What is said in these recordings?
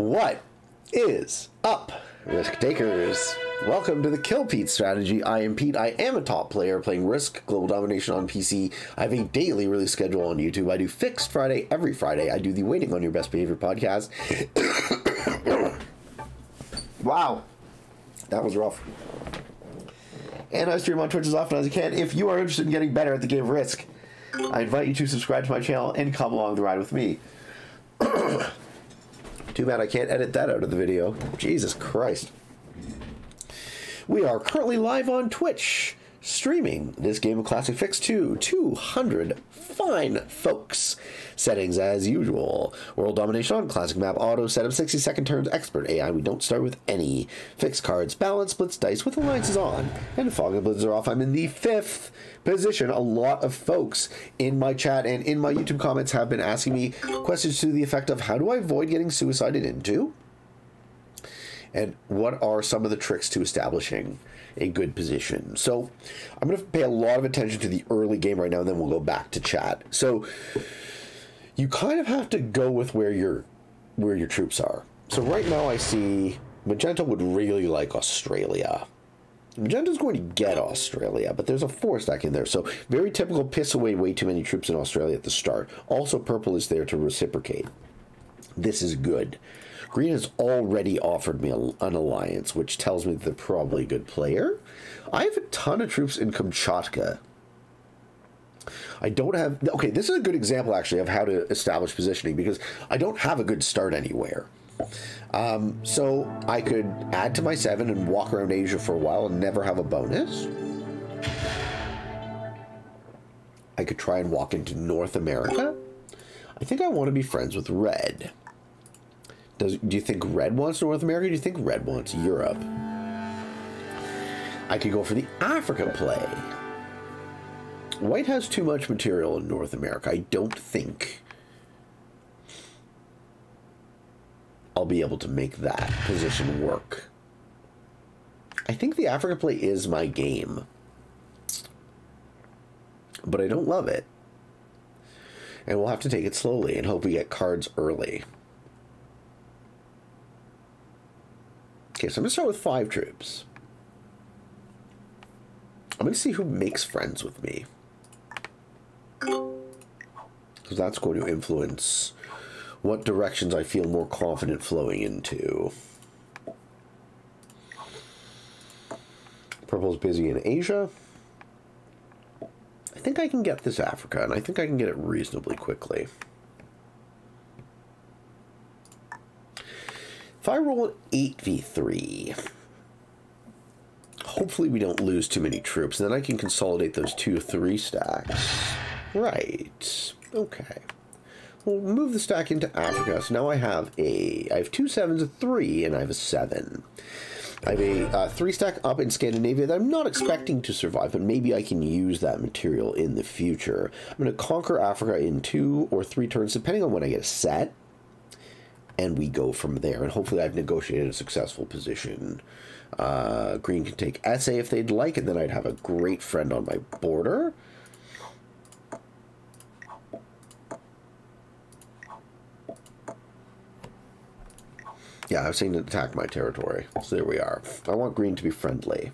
What is up, risk takers? Welcome to the Kill Pete Strategy. I am Pete. I am a top player playing Risk Global Domination on PC. I have a daily release schedule on YouTube. I do Fixed Friday every Friday. I do the Waiting on Your Best Behavior podcast. Wow, that was rough. And I stream on Twitch as often as I can. If you are interested in getting better at the game of Risk, I invite you to subscribe to my channel and come along the ride with me. Too bad I can't edit that out of the video. Jesus Christ. We are currently live on Twitch, streaming this game of Classic Fix to 200 fine folks. Settings as usual. World domination on classic map, auto setup, 60-second turns, expert AI. We don't start with any. Fixed cards, balance, blitz, dice with alliances on. And fog and blizzards are off. I'm in the 5th position. A lot of folks in my chat and in my YouTube comments have been asking me questions to the effect of, how do I avoid getting suicided into? And what are some of the tricks to establishing a good position? So I'm going to pay a lot of attention to the early game right now, and then we'll go back to chat. So you kind of have to go with where your troops are. So right now I see Magenta would really like Australia. Magenta's going to get Australia, but there's a 4 stack in there. So very typical, piss away way too many troops in Australia at the start. Also purple is there to reciprocate. This is good. Green has already offered me an alliance, which tells me that they're probably a good player. I have a ton of troops in Kamchatka. I don't have... Okay, this is a good example, actually, of how to establish positioning, because I don't have a good start anywhere. So I could add to my 7 and walk around Asia for a while and never have a bonus. I could try and walk into North America. I think I want to be friends with Red. Do you think Red wants North America? Do you think Red wants Europe? I could go for the Africa play. White has too much material in North America. I don't think I'll be able to make that position work. I think the Africa play is my game, but I don't love it. And we'll have to take it slowly and hope we get cards early. Okay, so I'm going to start with 5 troops. I'm going to see who makes friends with me, because that's going to influence what directions I feel more confident flowing into. Purple's busy in Asia. I think I can get this Africa, and I think I can get it reasonably quickly. If I roll an 8v3, hopefully we don't lose too many troops, and then I can consolidate those 2-3 stacks. Right. Okay. We'll move the stack into Africa. So now I have two 7s, a 3, and I have a 7. I have a 3 stack up in Scandinavia that I'm not expecting to survive, but maybe I can use that material in the future. I'm going to conquer Africa in 2 or 3 turns, depending on when I get a set. And we go from there, and hopefully I've negotiated a successful position. Green can take SA if they'd like, and then I'd have a great friend on my border. Yeah, I was saying to attack my territory, so there we are. I want Green to be friendly.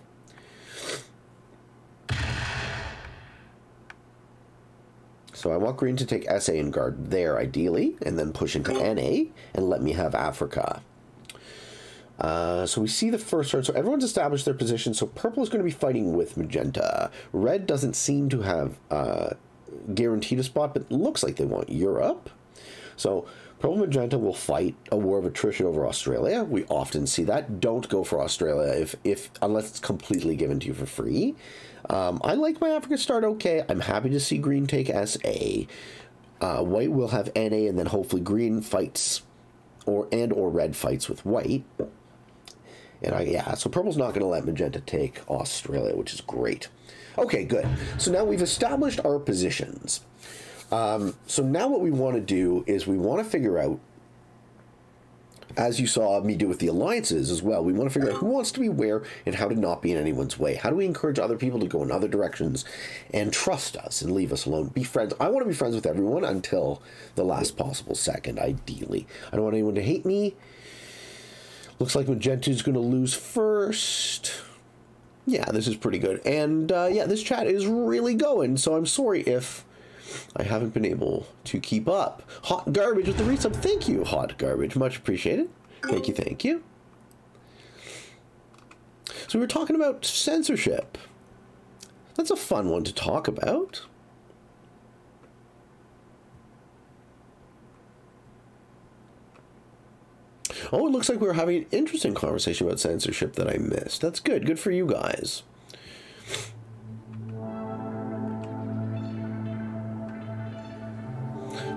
So I want Green to take SA and guard there, ideally, and then push into NA and let me have Africa. So we see the first turn. So everyone's established their position. So purple is going to be fighting with Magenta. Red doesn't seem to have guaranteed a spot, but looks like they want Europe. So purple and Magenta will fight a war of attrition over Australia. We often see that. Don't go for Australia unless it's completely given to you for free. I like my Africa start okay. I'm happy to see Green take SA. White will have NA, and then hopefully Green fights, or Red fights with White. And so Purple's not going to let Magenta take Australia, which is great. Okay, good. So now we've established our positions. So now what we want to do is we want to figure out, as you saw me do with the alliances as well, we want to figure out who wants to be where and how to not be in anyone's way. How do we encourage other people to go in other directions and trust us and leave us alone? Be friends. I want to be friends with everyone until the last possible second, ideally. I don't want anyone to hate me. Looks like Magentu's going to lose first. Yeah, this is pretty good. And yeah, this chat is really going, so I'm sorry if I haven't been able to keep up. Hot Garbage with the resub. Thank you, Hot Garbage. Much appreciated. Thank you, thank you. So we were talking about censorship. That's a fun one to talk about. Oh, it looks like we were having an interesting conversation about censorship that I missed. That's good. Good for you guys.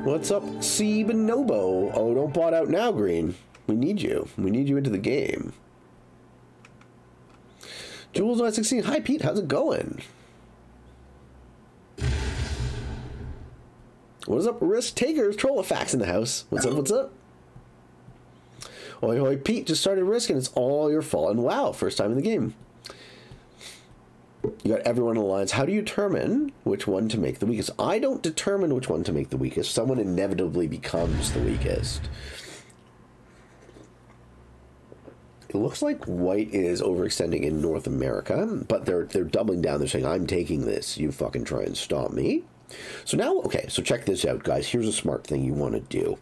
What's up, Cbinobo? Oh, don't bot out now, Green. We need you. We need you into the game. Jules916. Hi, Pete. How's it going? What is up, Risk Takers? Troll of Facts in the house. What's up? What's up? Oi, oi, Pete just started Risk, and it's all your fault. And wow, first time in the game. You got everyone in the lines. How do you determine which one to make the weakest? I don't determine which one to make the weakest. Someone inevitably becomes the weakest. It looks like white is overextending in North America, but they're doubling down. They're saying, I'm taking this. You fucking try and stop me. So now, okay, so check this out, guys. Here's a smart thing you want to do.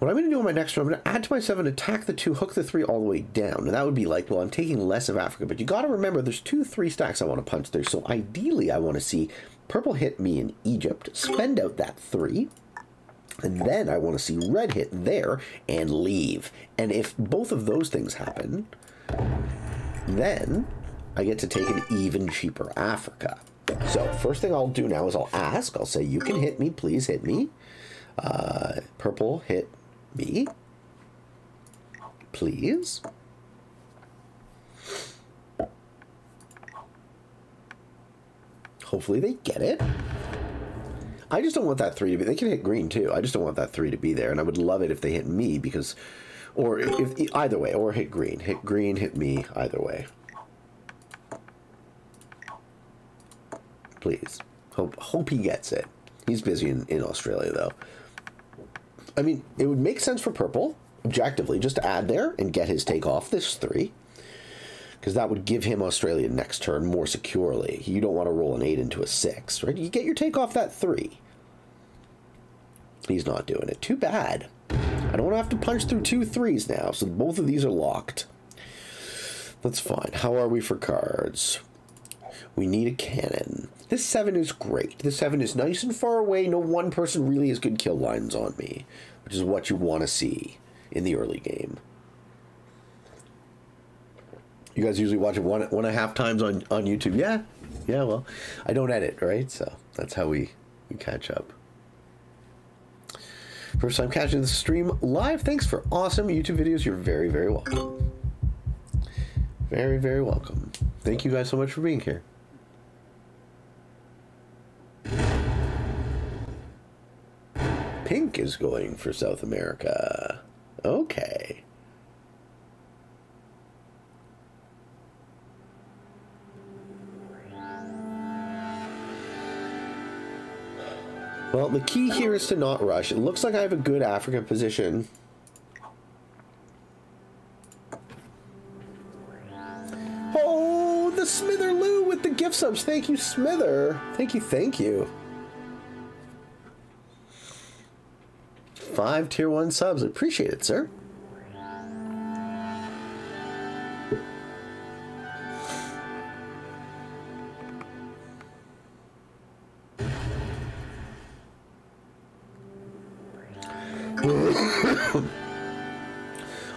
What I'm going to do in my next round, I'm going to add to my 7, attack the 2, hook the 3 all the way down. Now that would be like, well, I'm taking less of Africa, but you got to remember there's 2, 3 stacks I want to punch there. So ideally, I want to see purple hit me in Egypt, spend out that 3, and then I want to see red hit there and leave. And if both of those things happen, then I get to take an even cheaper Africa. So first thing I'll do now is I'll ask, I'll say, you can hit me, please hit me. Purple hit me, please. Hopefully they get it. I just don't want that 3 to be. They can hit green too. I just don't want that 3 to be there, and I would love it if they hit me, because, or if either way, or hit green, hit me, either way. Please. Hope he gets it. He's busy in Australia though. I mean, it would make sense for purple, objectively, just to add there and get his take off this 3, because that would give him Australia next turn more securely. You don't want to roll an 8 into a 6, right? You get your take off that 3. He's not doing it. Too bad. I don't want to have to punch through 2 3s now, so both of these are locked. That's fine. How are we for cards? We need a cannon. This 7 is great. This 7 is nice and far away. No one person really has good kill lines on me, which is what you want to see in the early game. You guys usually watch it 1.5 times on YouTube. Yeah? Yeah, well, I don't edit, right? So that's how we catch up. First time catching the stream live. Thanks for awesome YouTube videos. You're very, very welcome. Very, very welcome. Thank you guys so much for being here. Pink is going for South America. Okay. Well, the key here is to not rush. It looks like I have a good Africa position. Oh, the Smitherloo with the gift subs. Thank you, Smither. Thank you, thank you. 5 tier 1 subs. I appreciate it, sir. I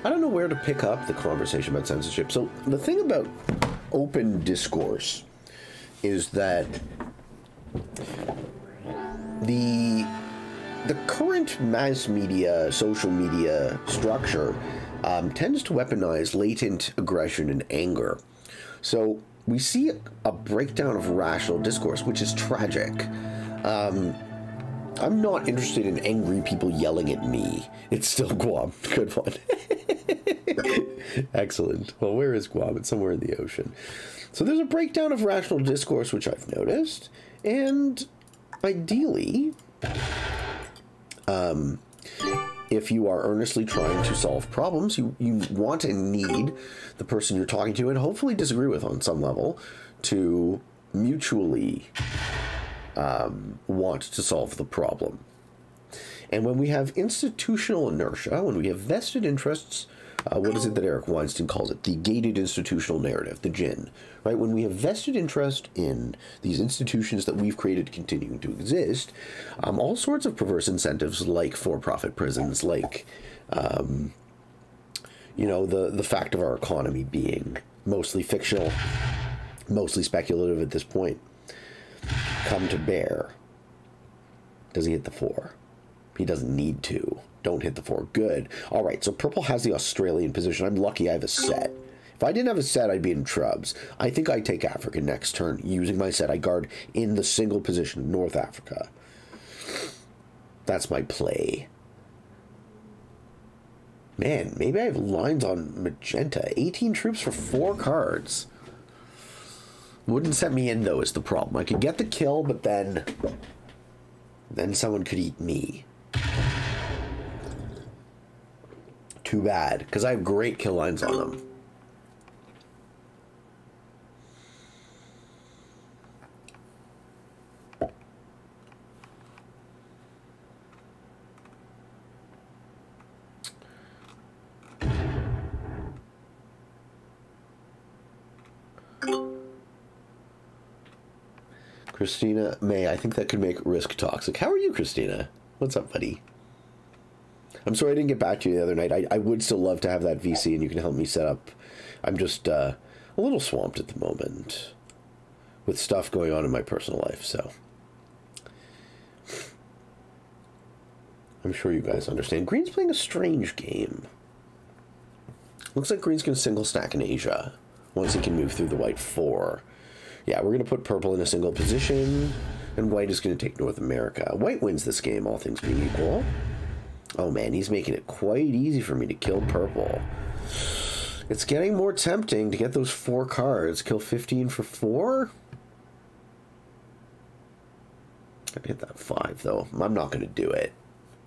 don't know where to pick up the conversation about censorship. So the thing about open discourse is that the current mass media, social media structure tends to weaponize latent aggression and anger. So we see a breakdown of rational discourse, which is tragic. I'm not interested in angry people yelling at me. It's still Guam. Good one. Excellent. Well, where is Guam? It's somewhere in the ocean. So there's a breakdown of rational discourse, which I've noticed. And ideally... if you are earnestly trying to solve problems, you want and need the person you're talking to and hopefully disagree with on some level to mutually want to solve the problem. And when we have institutional inertia, when we have vested interests, what is it that Eric Weinstein calls it? The gated institutional narrative, the GIN, right? When we have vested interest in these institutions that we've created continuing to exist, all sorts of perverse incentives like for-profit prisons, like, you know, the fact of our economy being mostly fictional, mostly speculative at this point, come to bear. Does he hit the four? He doesn't need to. Don't hit the four. Good. All right, so purple has the Australian position. I'm lucky I have a set. If I didn't have a set, I'd be in trubs. I think I take Africa next turn using my set. I guard in the single position of North Africa. That's my play. Man, maybe I have lines on magenta. 18 troops for 4 cards. Wouldn't set me in, though, is the problem. I could get the kill, but then someone could eat me. Too bad, because I have great kill lines on them. Christina May, I think that could make Risk toxic. How are you, Christina? What's up, buddy? I'm sorry I didn't get back to you the other night. I would still love to have that VC, and you can help me set up. I'm just a little swamped at the moment with stuff going on in my personal life, so I'm sure you guys understand. Green's playing a strange game. Looks like Green's going to single stack in Asia once he can move through the white 4. Yeah, we're going to put purple in a single position, and white is going to take North America. White wins this game, all things being equal. Oh man, he's making it quite easy for me to kill purple. It's getting more tempting to get those 4 cards. Kill 15 for 4? I hit that 5 though. I'm not going to do it.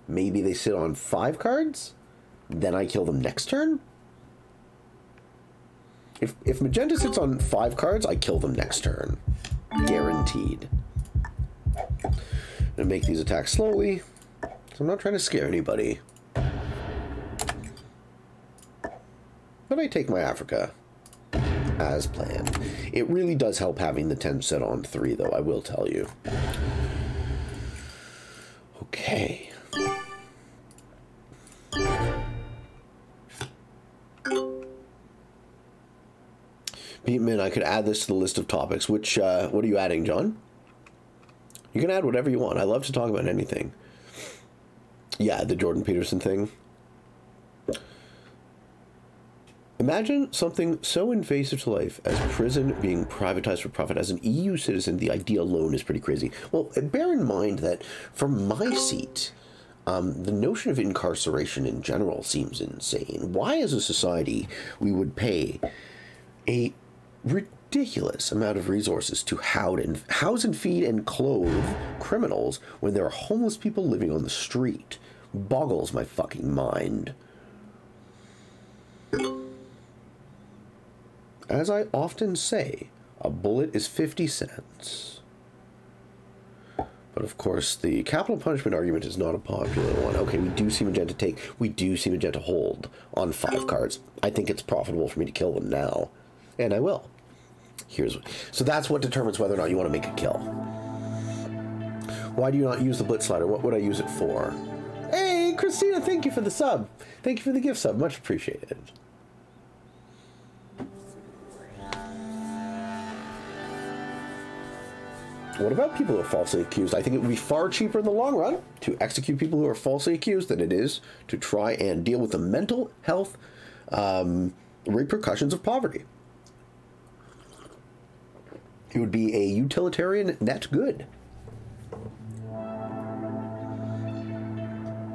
Maybe they sit on 5 cards? Then I kill them next turn? If magenta sits on 5 cards, I kill them next turn. Guaranteed. I'm going to make these attacks slowly. I'm not trying to scare anybody. But I take my Africa as planned. It really does help having the 10 set on 3, though, I will tell you. Okay. Beatman, I could add this to the list of topics, which, what are you adding, John? You can add whatever you want. I love to talk about anything. Yeah, the Jordan Peterson thing. Imagine something so invasive to life as prison being privatized for profit. As an EU citizen, the idea alone is pretty crazy. Well, bear in mind that from my seat, the notion of incarceration in general seems insane. Why, as a society, we would pay a ridiculous amount of resources to house and feed and clothe criminals when there are homeless people living on the street. Boggles my fucking mind. As I often say, a bullet is 50 cents. But of course, the capital punishment argument is not a popular one. Okay, we do see magenta take, we do see magenta hold on 5 cards. I think it's profitable for me to kill them now, and I will. Here's so that's what determines whether or not you want to make a kill. Why do you not use the blitz slider? What would I use it for? Hey, Christina, thank you for the sub. Thank you for the gift sub. Much appreciated. What about people who are falsely accused? I think it would be far cheaper in the long run to execute people who are falsely accused than it is to try and deal with the mental health repercussions of poverty. It would be a utilitarian net good.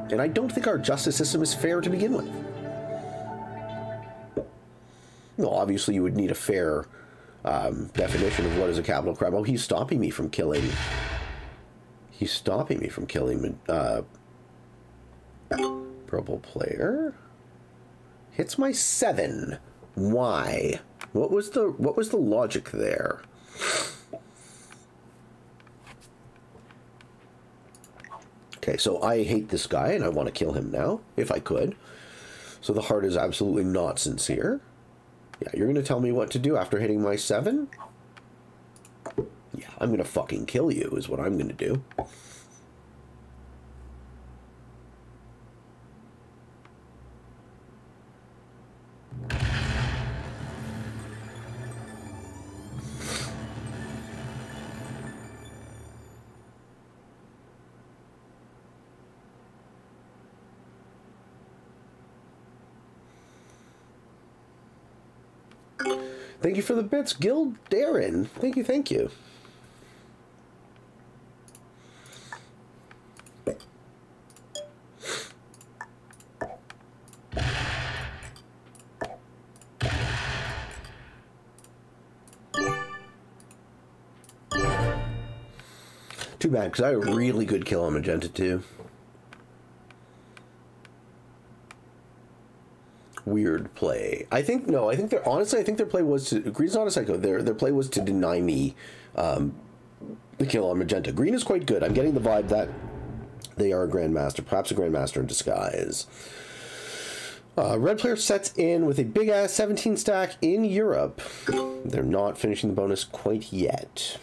And I don't think our justice system is fair to begin with. Well, obviously you would need a fair definition of what is a capital crime. Oh, he's stopping me from killing. He's stopping me from killing Purple player hits my 7. Why? What was the logic there? Okay, so I hate this guy and I want to kill him now, if I could. So the heart is absolutely not sincere. Yeah, you're going to tell me what to do after hitting my 7? Yeah, I'm going to fucking kill you is what I'm going to do. Thank you for the bits, Guild Darren. Thank you, thank you. Too bad, because I had a really good kill on Magenta 2. Weird play. I think their play was to, Green's not a psycho, their play was to deny me the kill on Magenta. Green is quite good. I'm getting the vibe that they are a grandmaster, perhaps a grandmaster in disguise. Red player sets in with a big ass 17 stack in Europe. They're not finishing the bonus quite yet.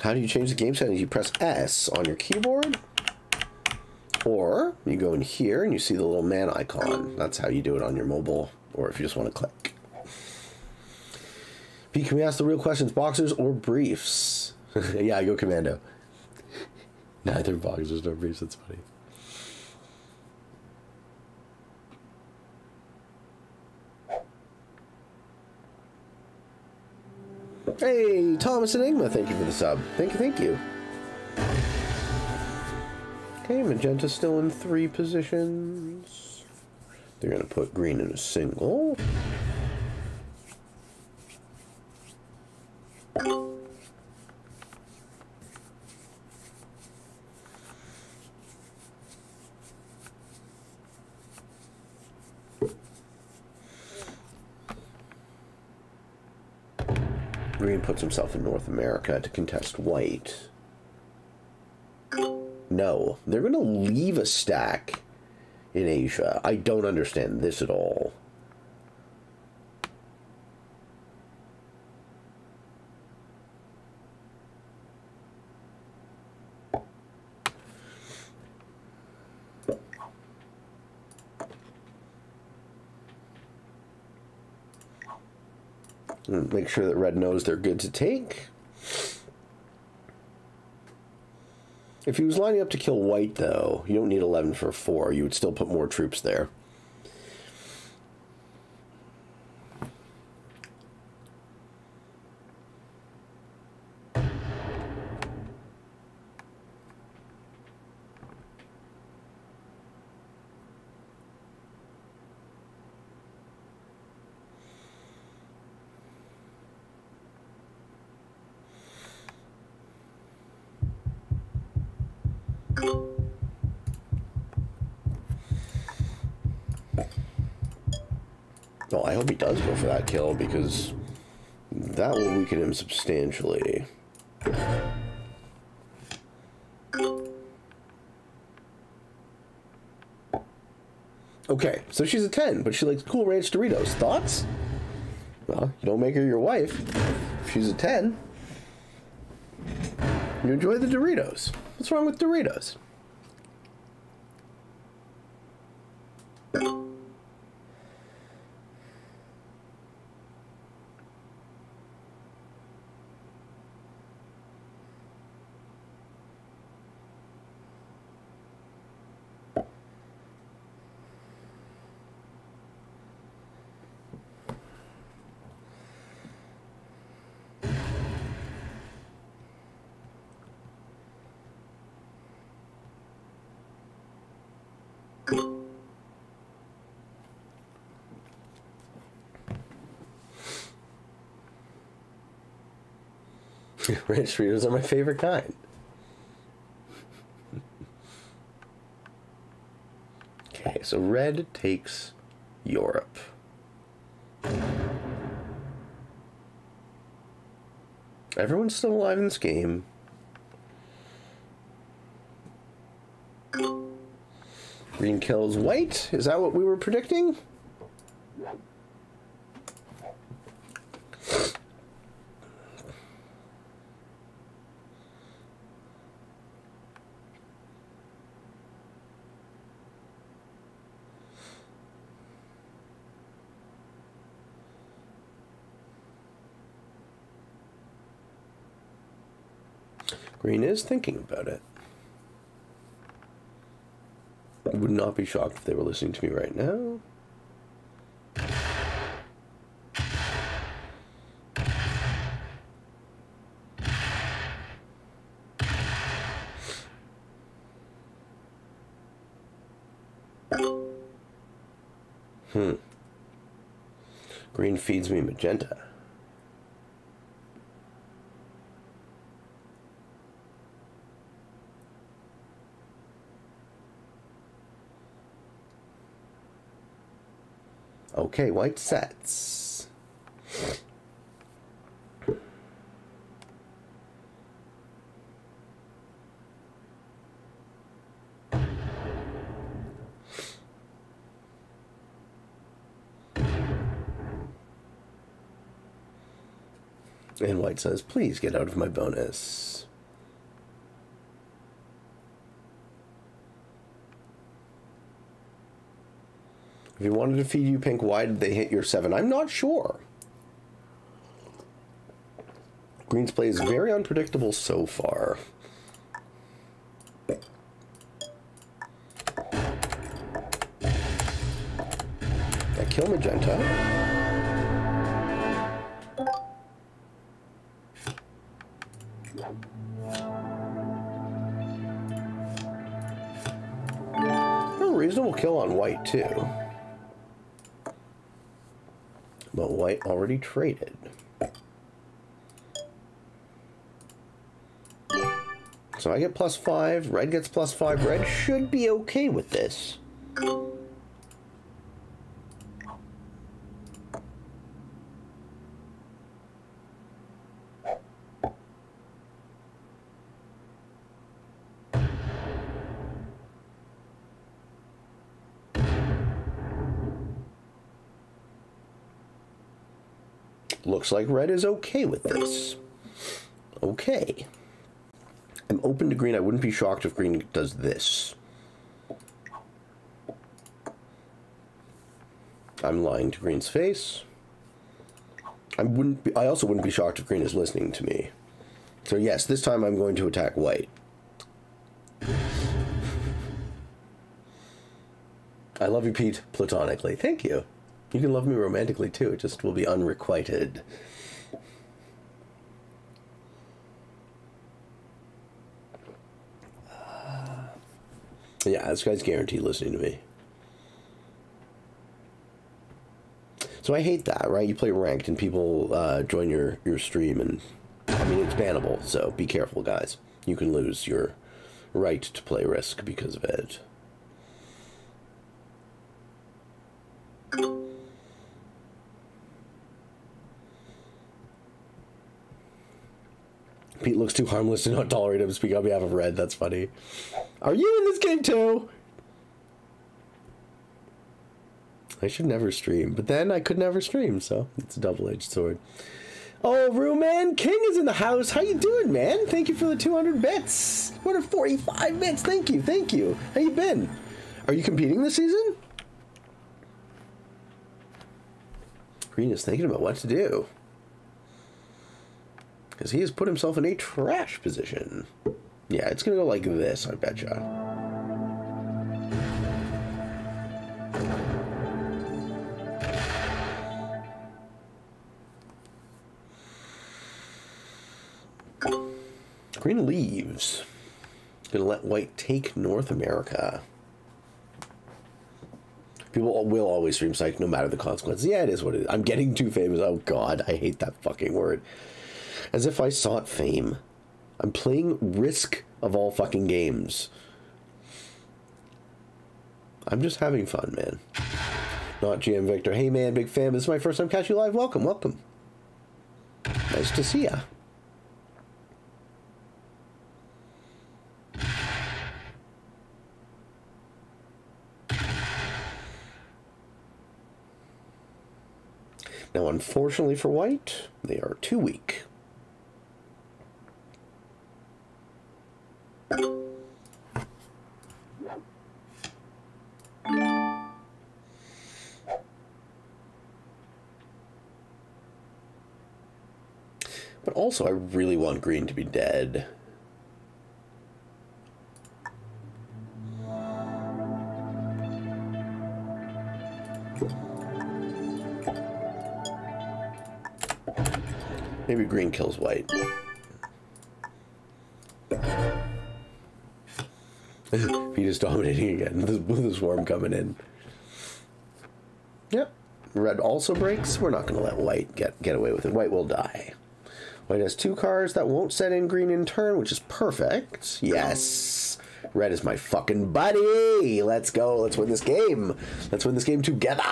How do you change the game settings? You press S on your keyboard, or you go in here and you see the little man icon. That's how you do it on your mobile, or if you just want to click. Pete, can we ask the real questions? Boxers or briefs? Yeah, I go commando. Neither boxers nor briefs, that's funny. Hey, Thomas Enigma, thank you for the sub. Thank you, thank you. Okay, Magenta's still in 3 positions. They're going to put Green in a single. Green puts himself in North America to contest White. No, they're going to leave a stack in Asia. I don't understand this at all. Make sure that Red knows they're good to take. If he was lining up to kill White, though, you don't need 11 for 4. You would still put more troops there. Does go for that kill, because that will weaken him substantially. Okay, so she's a 10, but she likes Cool Ranch Doritos. Thoughts? Well, you don't make her your wife. If she's a 10, you enjoy the Doritos. What's wrong with Doritos? Ranch Doritos are my favorite kind. Okay, so red takes Europe. Everyone's still alive in this game. Green kills white. Is that what we were predicting? Green is thinking about it. I would not be shocked if they were listening to me right now. Green feeds me magenta. Okay, white sets. And white says, please get out of my bonus. If you wanted to feed you pink, why did they hit your 7? I'm not sure. Green's play is very unpredictable so far. I kill magenta. A reasonable kill on white too. But white already traded. So I get +5, red gets +5, red should be okay with this. Looks like red is okay with this. Okay. I'm open to green. I wouldn't be shocked if green does this. I'm lying to green's face. I also wouldn't be shocked if green is listening to me. So yes, this time I'm going to attack white. I love you, Pete, platonically. Thank you. You can love me romantically, too. It just will be unrequited. Yeah, this guy's guaranteed listening to me. So I hate that, right? You play ranked and people join your stream and... I mean, it's bannable, so be careful, guys. You can lose your right to play Risk because of it. Pete looks too harmless to not tolerate him. Speak on behalf of red. That's funny. Are you in this game too? I should never stream, but then I could never stream, so it's a double-edged sword. Oh, Ruman King is in the house. How you doing, man? Thank you for the 200 bits. 245 bits. Thank you. Thank you. How you been? Are you competing this season? Green is thinking about what to do. Because he has put himself in a trash position. Yeah, it's going to go like this, I betcha. Green leaves. Going to let white take North America. People will always stream psych no matter the consequences. Yeah, it is what it is. I'm getting too famous. Oh, God, I hate that fucking word. as if I sought fame. I'm playing Risk of all fucking games. I'm just having fun, man. Not GM Victor. Hey, man, big fan. This is my first time catching you live. Welcome, welcome. Nice to see ya. Now, unfortunately for White, they are too weak. But also, I really want Green to be dead. Maybe Green kills White. Pete is dominating again with this worm coming in. Yep. Red also breaks. We're not going to let White get away with it. White will die. White has two cards that won't set in Green in turn, which is perfect. Yes. Red is my fucking buddy. Let's go. Let's win this game. Let's win this game together.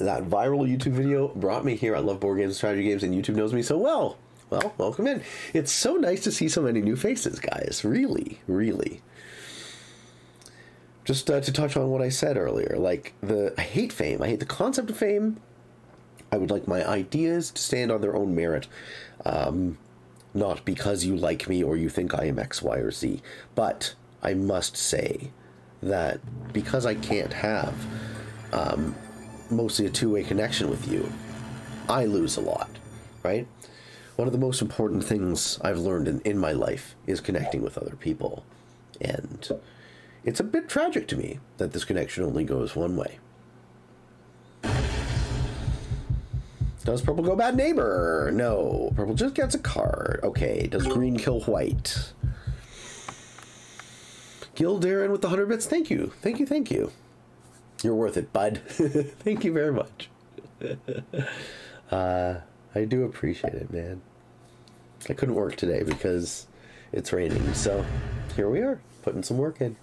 That viral YouTube video brought me here. I love board games, strategy games, and YouTube knows me so well. Well, welcome in. It's so nice to see so many new faces, guys. Really, really. Just to touch on what I said earlier, like, I hate fame. I hate the concept of fame. I would like my ideas to stand on their own merit. Not because you like me or you think I am X, Y, or Z. But I must say that because I can't have... mostly a two-way connection with you, I lose a lot, right? One of the most important things I've learned in my life is connecting with other people. And it's a bit tragic to me that this connection only goes one way. Does purple go bad neighbor? No, purple just gets a card. Okay, does green kill white? Gil Darren with the 100 bits, thank you, thank you, thank you. You're worth it, bud. Thank you very much. I do appreciate it, man. I couldn't work today because it's raining, so here we are, putting some work in.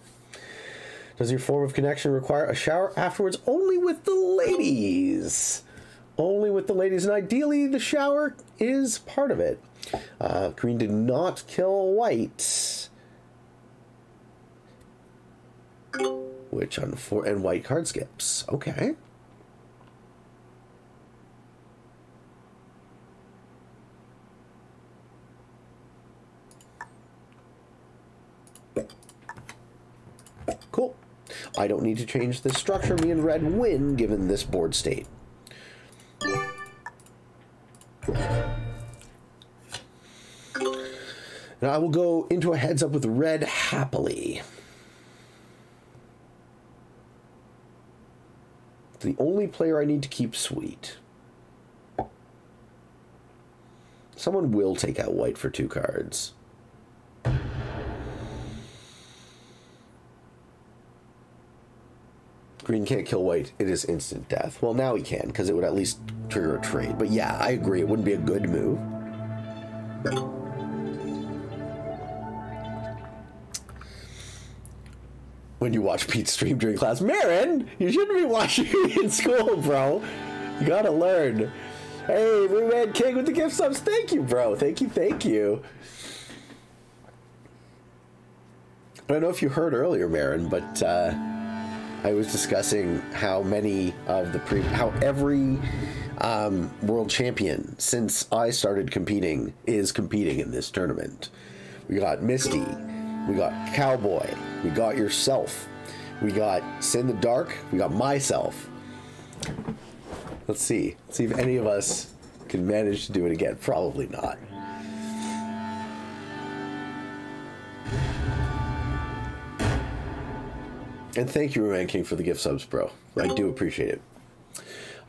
Does your form of connection require a shower afterwards? Only with the ladies. Only with the ladies, and ideally the shower is part of it. Green did not kill white. Which on four and white card skips. Okay. Cool. I don't need to change this structure. Me and red win given this board state. Now I will go into a heads up with red happily. The only player I need to keep sweet. Someone will take out white for two cards. Green can't kill white. It is instant death. Well, now he can, because it would at least trigger a trade. But yeah, I agree. It wouldn't be a good move. When you watch Pete's stream during class. Marin, you shouldn't be watching me in school, bro. You gotta learn. Hey, Roommate King with the gift subs. Thank you, bro. Thank you, thank you. I don't know if you heard earlier, Marin, but I was discussing how many of the every world champion since I started competing is competing in this tournament. We got Misty. We got Cowboy. We got yourself. We got Sin the Dark. We got myself. Let's see. Let's see if any of us can manage to do it again. Probably not. And thank you, Roman King, for the gift subs, bro. I do appreciate it.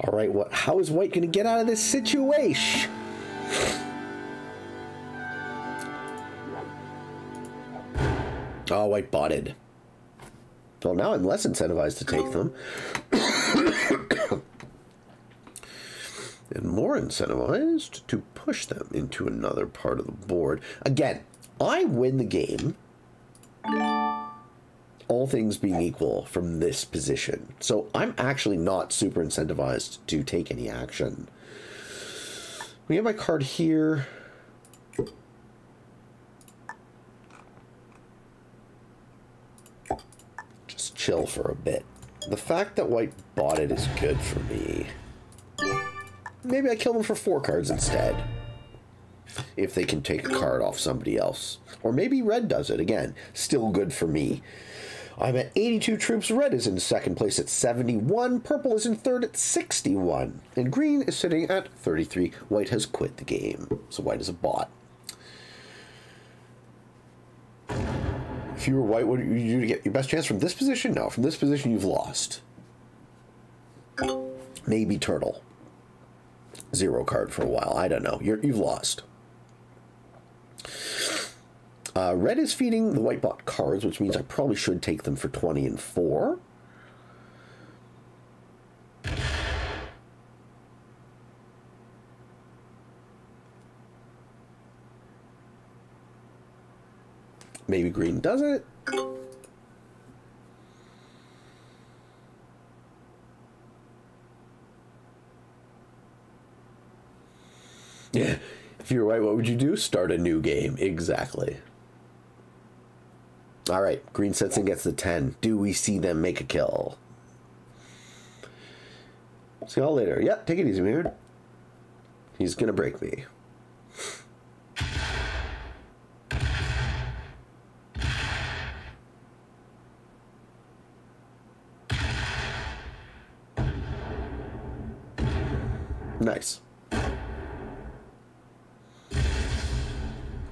All right. What? How is White going to get out of this situation? Oh, white botted. Well, now I'm less incentivized to take them. and more incentivized to push them into another part of the board. Again, I win the game, all things being equal, from this position. So I'm actually not super incentivized to take any action. We have my card here. Just chill for a bit. The fact that white bought it is good for me. Maybe I kill them for 4 cards instead, if they can take a card off somebody else. Or maybe red does it again. Still good for me. I'm at 82 troops. Red is in second place at 71. Purple is in third at 61. And green is sitting at 33. White has quit the game. So white is a bot. If you were white, what do you do to get your best chance from this position? No, from this position you've lost. Maybe turtle. 0 card for a while. I don't know. You've lost. Red is feeding the white bot cards, which means I probably should take them for 20 and 4. Maybe green does it. Yeah, if you were white, what would you do? Start a new game. Exactly. All right, green sets and gets the 10. Do we see them make a kill? See y'all later. Yeah, take it easy, man. He's going to break me. Nice.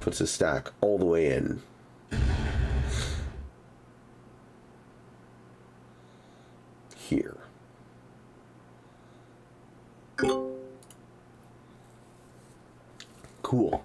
Puts his stack all the way in. Here. Cool.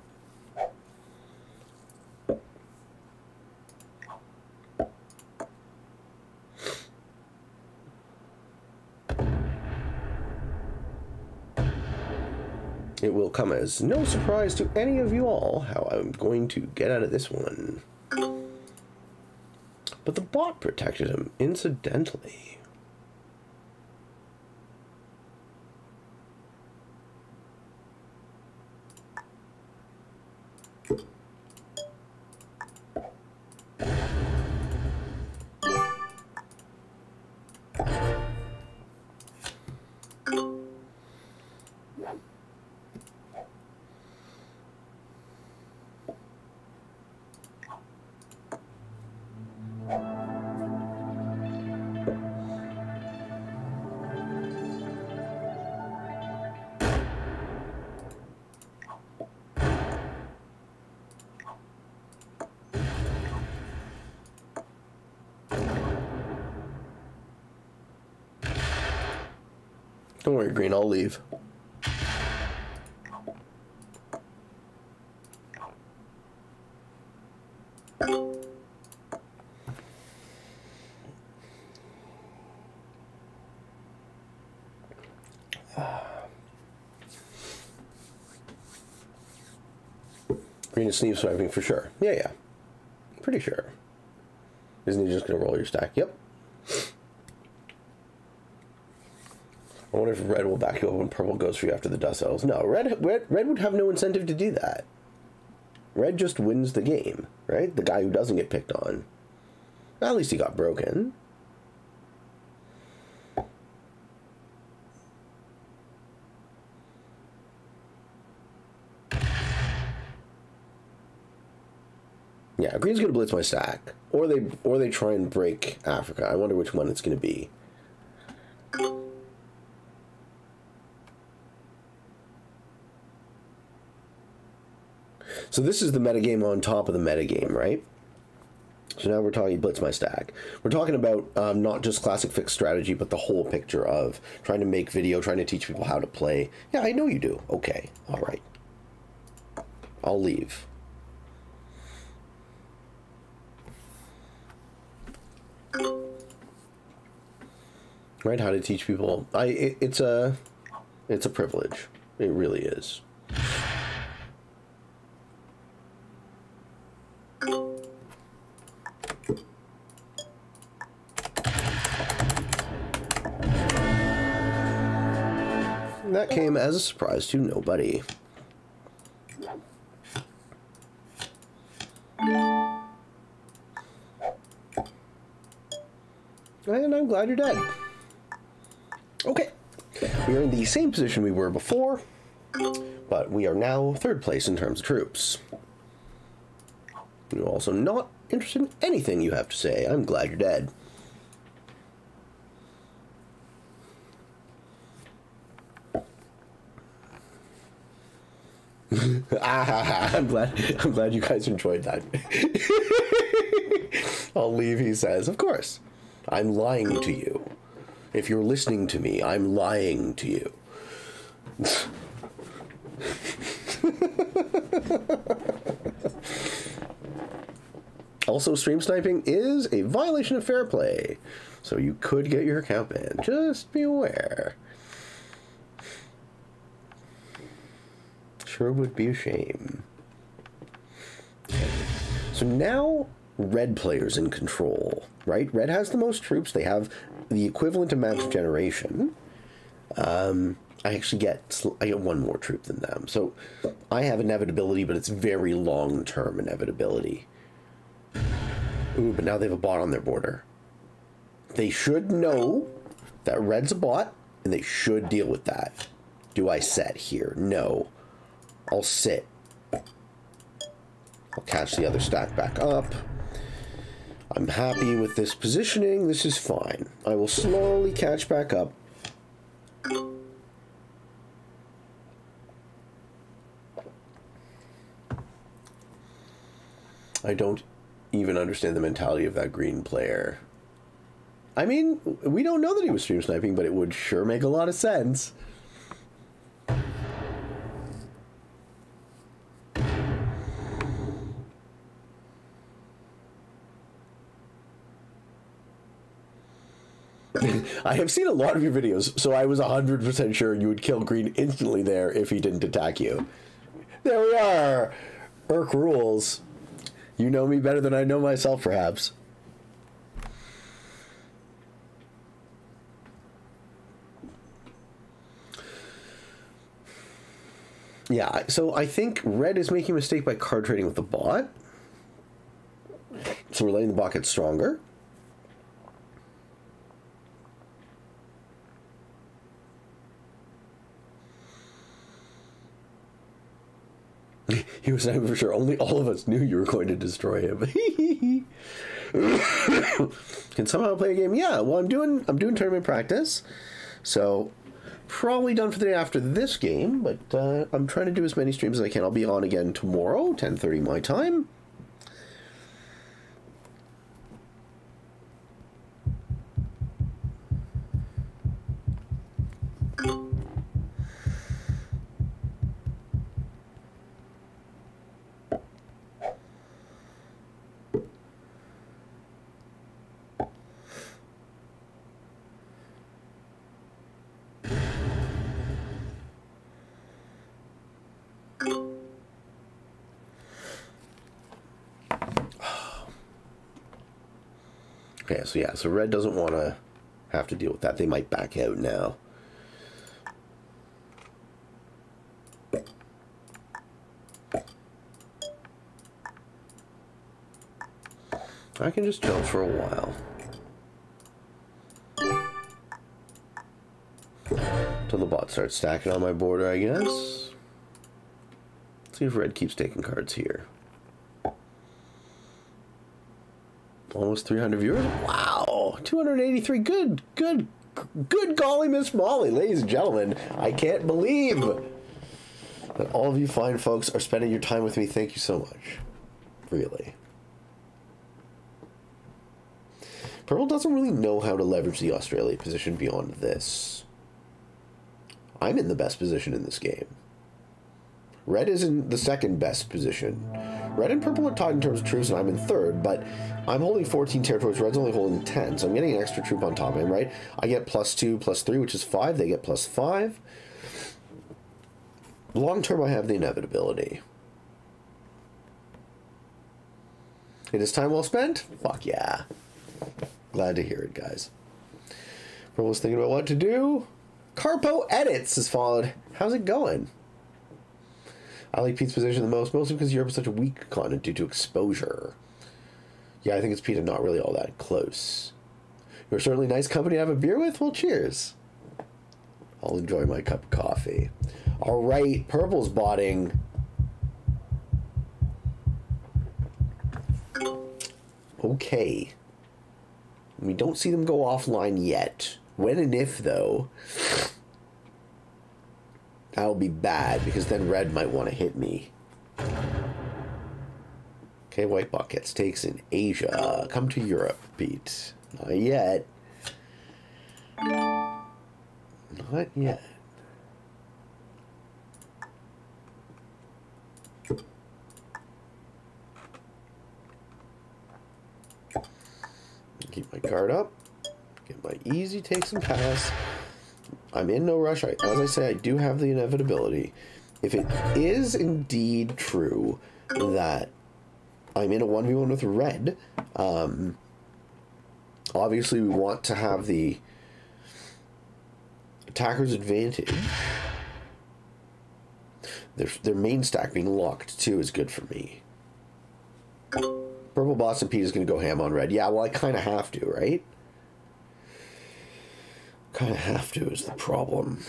It will come as no surprise to any of you all how I'm going to get out of this one. But the bot protected him, incidentally. Don't worry, green, I'll leave. Green is sleeve swiping for sure. Yeah, yeah. Pretty sure. Isn't he just going to roll your stack? Yep. I wonder if red will back you up when purple goes for you after the dust settles. No, red would have no incentive to do that. Red just wins the game, right? The guy who doesn't get picked on. At least he got broken. Yeah, green's going to blitz my stack. Or they try and break Africa. I wonder which one it's going to be. So this is the metagame on top of the metagame, right? So now we're talking blitz my stack. We're talking about not just classic fixed strategy, but the whole picture of trying to make video, trying to teach people how to play. Yeah, I know you do. Okay, all right. I'll leave. Right, how to teach people. It's a privilege. It really is. And that came as a surprise to nobody. And I'm glad you're dead. Okay. We are in the same position we were before, but we are now third place in terms of troops. You're also not interested in anything you have to say. I'm glad you're dead. I'm glad you guys enjoyed that. I'll leave, he says. Of course. I'm lying to you. If you're listening to me, I'm lying to you. Also, stream sniping is a violation of fair play, so you could get your account banned. Just be aware. Sure would be a shame. So now, red player's in control, right? Red has the most troops. They have the equivalent amount of generation. I get one more troop than them. So I have inevitability, but it's very long-term inevitability. Ooh, but now they have a bot on their border. They should know that red's a bot, and they should deal with that. Do I set here? No. I'll sit. I'll catch the other stack back up. I'm happy with this positioning. This is fine. I will slowly catch back up. I don't even understand the mentality of that green player. I mean, we don't know that he was stream sniping, but it would sure make a lot of sense. I have seen a lot of your videos, so I was 100% sure you would kill green instantly there if he didn't attack you. There we are! Irk rules. You know me better than I know myself, perhaps. Yeah, so I think red is making a mistake by card trading with the bot. So we're letting the bot get stronger. He was not for sure. Only all of us knew you were going to destroy him. Can somehow play a game? Yeah. Well, I'm doing tournament practice, so probably done for the day after this game. But I'm trying to do as many streams as I can. I'll be on again tomorrow, 10:30 my time. So yeah, so red doesn't want to have to deal with that. They might back out now. I can just chill for a while. Till the bot starts stacking on my border, I guess. Let's see if red keeps taking cards here. Almost 300 viewers. Wow, 283. Good golly, Miss Molly, ladies and gentlemen. I can't believe that all of you fine folks are spending your time with me. Thank you so much. Really. Purple doesn't really know how to leverage the Australia position beyond this. I'm in the best position in this game. Red is in the second best position. Red and purple are tied in terms of troops, and I'm in third, but I'm holding 14 territories. Red's only holding 10, so I'm getting an extra troop on top of him, right? I get +2, +3, which is 5. They get +5. long term, I have the inevitability. It is time well spent? Fuck yeah. Glad to hear it, guys. I was thinking about what to do. Carpo Edits has followed. How's it going? I like Pete's position the most, mostly because Europe is such a weak continent due to exposure. Yeah, I think it's Pete and not really all that close. You're certainly nice company to have a beer with? Well, cheers. I'll enjoy my cup of coffee. All right, Purple's botting. Okay. We don't see them go offline yet. When and if, though, that'll be bad, because then red might want to hit me. Okay, White Buckets takes in Asia. Come to Europe, Pete. Not yet. Not yet. Keep my guard up. Get my easy takes and pass. I'm in no rush. As I say, I do have the inevitability. If it is indeed true that I'm in a 1v1 with red, obviously we want to have the attacker's advantage. Their main stack being locked too is good for me. Purple Boss and Pete is going to go ham on red. Yeah, well, I kind of have to, right? Kind of have to is the problem.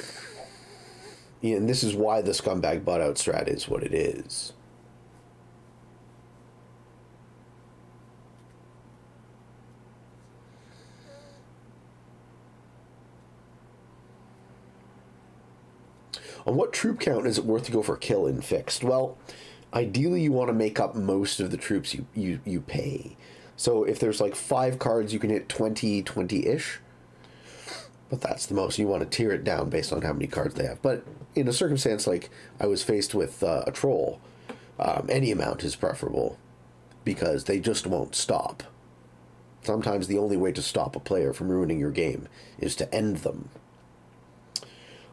Yeah, and this is why the scumbag butt-out strat is what it is. On what troop count is it worth to go for a kill in Fixed? Well, ideally, you want to make up most of the troops you pay. So if there's like 5 cards, you can hit 20, 20-ish. But that's the most. You want to tier it down based on how many cards they have. But in a circumstance like I was faced with a troll, any amount is preferable because they just won't stop. Sometimes the only way to stop a player from ruining your game is to end them.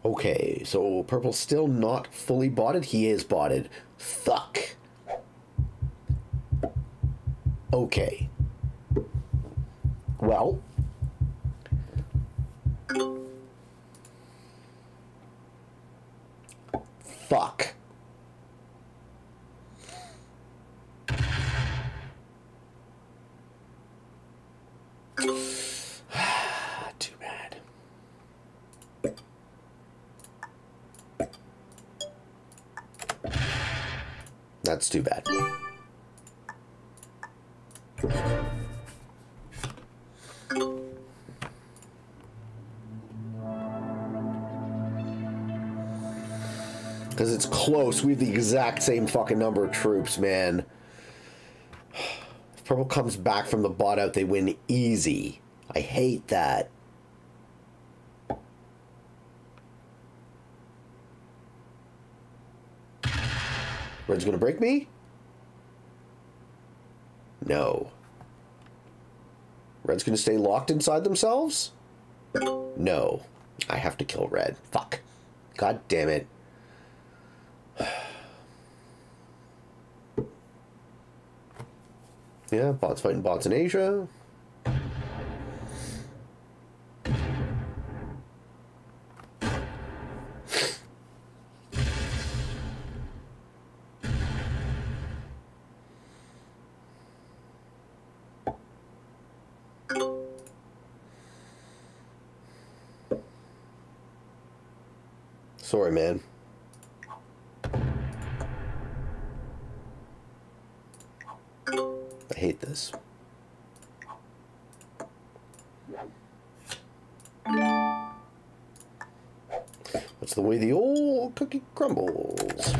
Okay, so Purple's still not fully botted. He is botted. Fuck. Okay. Well. Fuck. Too bad. That's too bad. Because it's close. We have the exact same fucking number of troops, man. If Purple comes back from the bot out, they win easy. I hate that. Red's gonna break me? No. Red's gonna stay locked inside themselves? No. I have to kill Red. Fuck. God damn it. Yeah, bots fighting bots in Asia. Sorry, man. I hate this. That's the way the old cookie crumbles.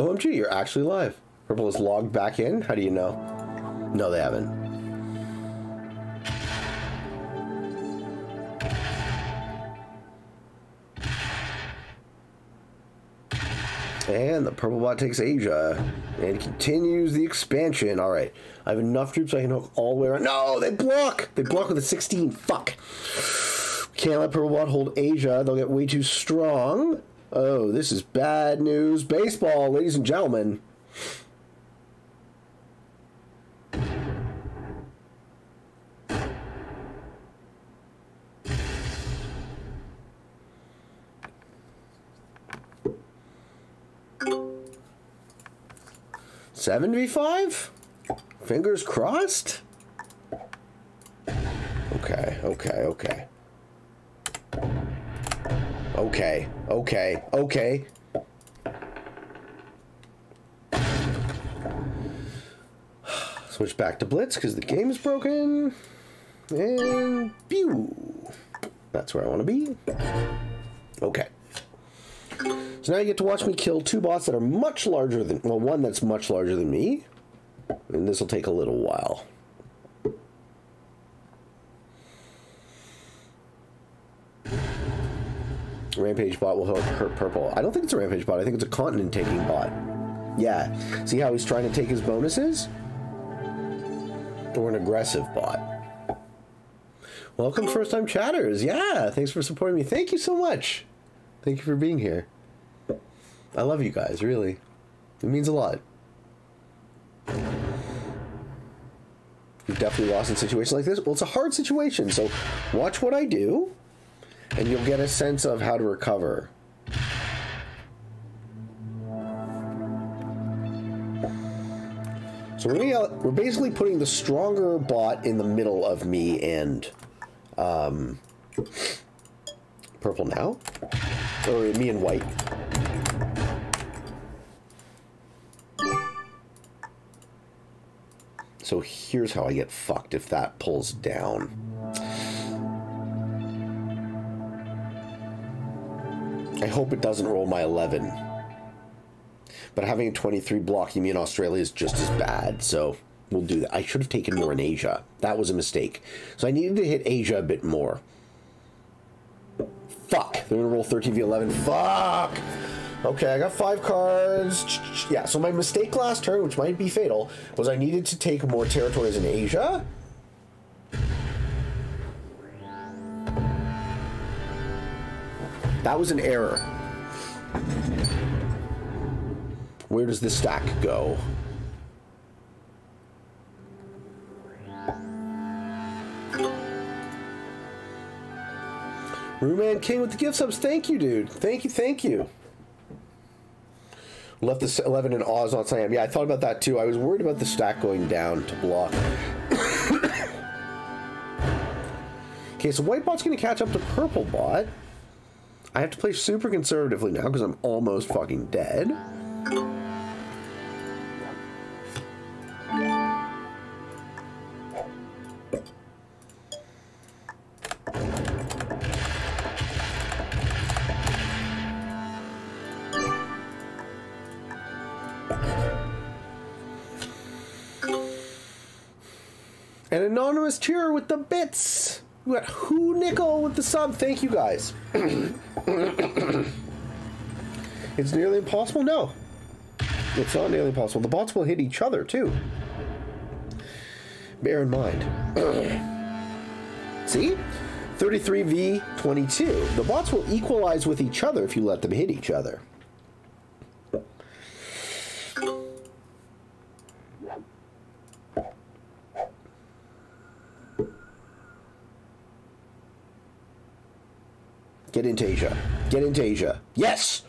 OMG, you're actually live. Purple is logged back in? How do you know? No, they haven't. And the purple bot takes Asia and continues the expansion. All right, I have enough troops I can hook all the way around. No, they block. They block with a 16. Fuck. Can't let purple bot hold Asia. They'll get way too strong. Oh, this is bad news. Baseball, ladies and gentlemen. Seven v five? Fingers crossed? Okay, okay, okay. Okay, okay, okay. Switch back to blitz because the game is broken. And pew. That's where I want to be. Okay. So now you get to watch me kill two bots that are much larger than, well, one that's much larger than me. And this will take a little while. Rampage bot will help hurt purple. I don't think it's a rampage bot. I think it's a continent taking bot. Yeah. See how he's trying to take his bonuses? Or an aggressive bot. Welcome, first time chatters. Yeah. Thanks for supporting me. Thank you so much. Thank you for being here. I love you guys, really. It means a lot. You've definitely lost in situations like this. Well, it's a hard situation, so watch what I do, and you'll get a sense of how to recover. So we're basically putting the stronger bot in the middle of me and purple now, or me and white. So here's how I get fucked if that pulls down. I hope it doesn't roll my 11. But having a 23 blocking me in Australia is just as bad, so we'll do that. I should have taken more in Asia. That was a mistake. So I needed to hit Asia a bit more. Fuck. They're going to roll 13v11. Fuck! Okay, I got 5 cards. Yeah, so my mistake last turn, which might be fatal, was I needed to take more territories in Asia. That was an error. Where does this stack go? Ruman King with the gift subs. Thank you, dude. Thank you, thank you. Left the 11 in Oz on Siam. Yeah, I thought about that too. I was worried about the stack going down to block. Okay, so white bot's going to catch up to purple bot. I have to play super conservatively now because I'm almost fucking dead. An anonymous cheer with the bits. We got Who Nickel with the sub. Thank you guys. It's nearly impossible? No. It's not nearly impossible. The bots will hit each other too. Bear in mind. See? 33v22. The bots will equalize with each other if you let them hit each other. Get into Asia. Get into Asia. Yes!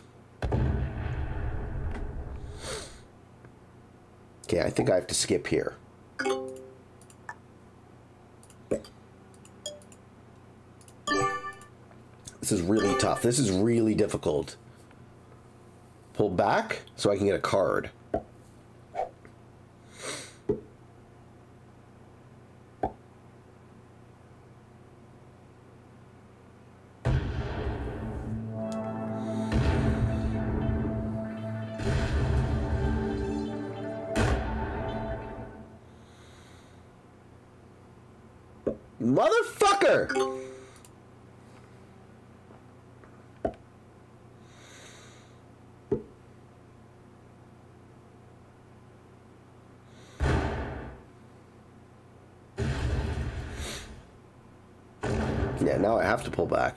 Okay, I think I have to skip here. This is really tough. This is really difficult. Pull back so I can get a card. Motherfucker! Yeah, now I have to pull back.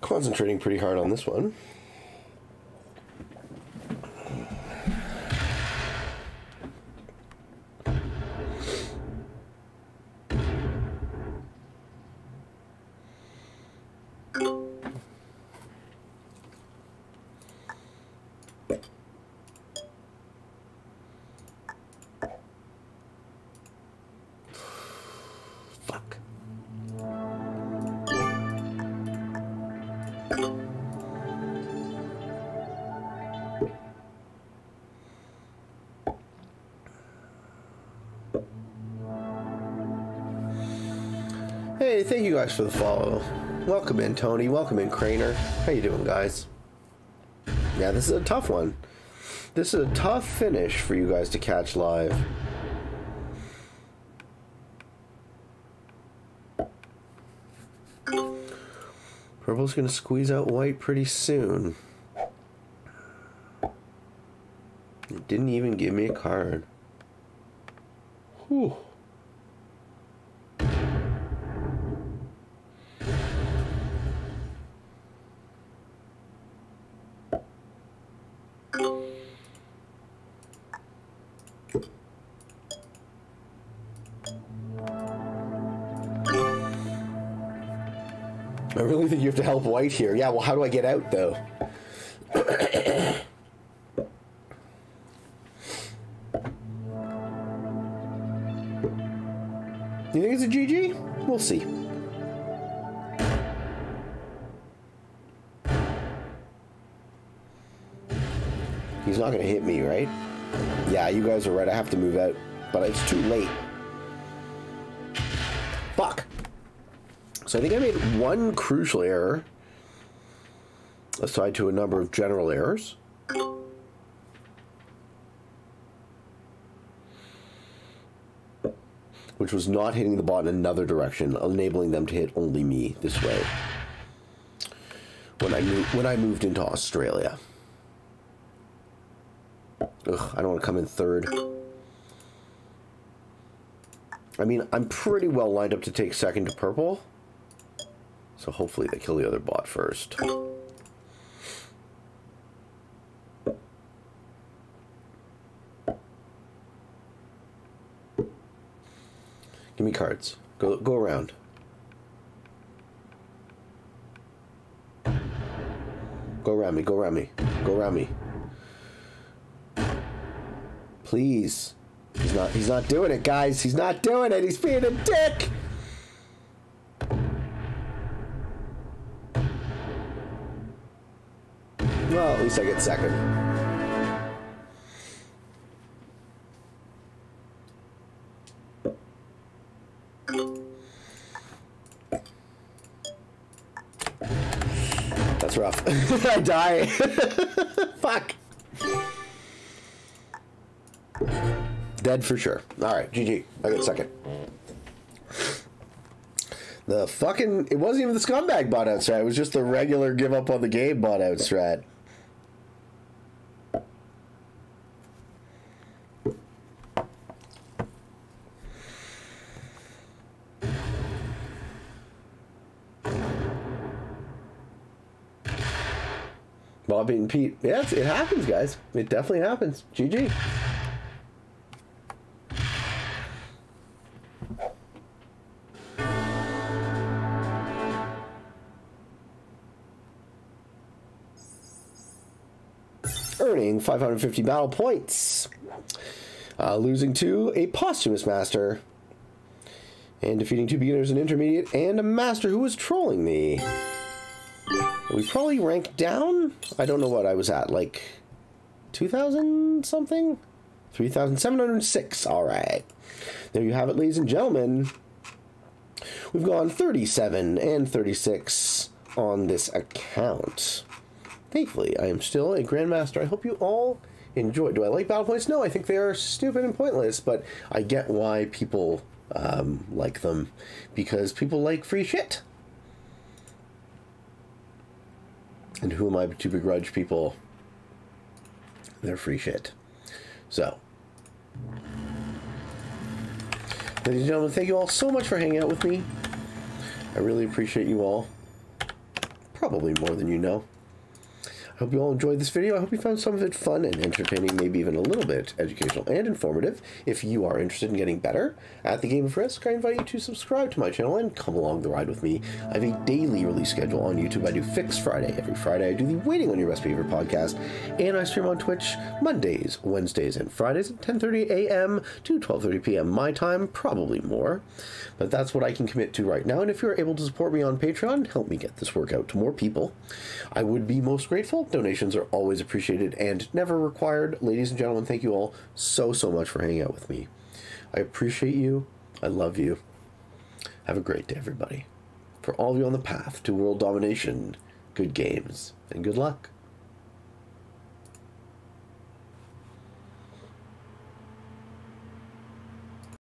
Concentrating pretty hard on this one. Hey, thank you guys for the follow. Welcome in, Tony. Welcome in, Craner. How you doing, guys? Yeah, this is a tough one. This is a tough finish for you guys to catch live. Purple's gonna squeeze out white pretty soon. It didn't even give me a card. Whew. You have to help white here. Yeah, well, how do I get out though? You think it's a GG? We'll see. He's not gonna hit me, right? Yeah, you guys are right. I have to move out, but it's too late. Fuck. So I think I made one crucial error, aside to a number of general errors. Which was not hitting the bot in another direction, enabling them to hit only me this way. When I moved into Australia. Ugh, I don't want to come in third. I mean, I'm pretty well lined up to take second to purple. So hopefully they kill the other bot first. Give me cards. Go around. Go around me, go around me, go around me. Please. He's not doing it, guys. He's not doing it. He's being a dick. Well, at least I get second. That's rough. I die. Fuck. Dead for sure. Alright, GG. I got second. The fucking... It wasn't even the scumbag bot out strat. It was just the regular give up on the game bot out strat. Bobby and Pete. Yes, it happens, guys. It definitely happens. GG. earning 550 battle points, losing to a posthumous master, and defeating two beginners, an intermediate, and a master who was trolling me. We probably ranked down. I don't know what I was at, like 2,000 something? 3,706. All right. There you have it, ladies and gentlemen. We've gone 37 and 36 on this account. Thankfully, I am still a Grandmaster. I hope you all enjoyed. Do I like battle points? No, I think they are stupid and pointless, but I get why people like them, because people like free shit. And who am I to begrudge people their free shit? So, ladies and gentlemen, thank you all so much for hanging out with me. I really appreciate you all, probably more than you know. I hope you all enjoyed this video. I hope you found some of it fun and entertaining, maybe even a little bit educational and informative. If you are interested in getting better at the game of Risk, I invite you to subscribe to my channel and come along the ride with me. I have a daily release schedule on YouTube. I do Fixed Friday every Friday. I do the Waiting on Your Best Behavior podcast, and I stream on Twitch Mondays, Wednesdays, and Fridays at 10:30 a.m. to 12:30 p.m. my time, probably more, but that's what I can commit to right now. And if you're able to support me on Patreon, help me get this work out to more people, I would be most grateful. Donations are always appreciated and never required. Ladies and gentlemen, thank you all so much for hanging out with me. I appreciate you. I love you. Have a great day, everybody. For all of you on the path to world domination, good games and good luck.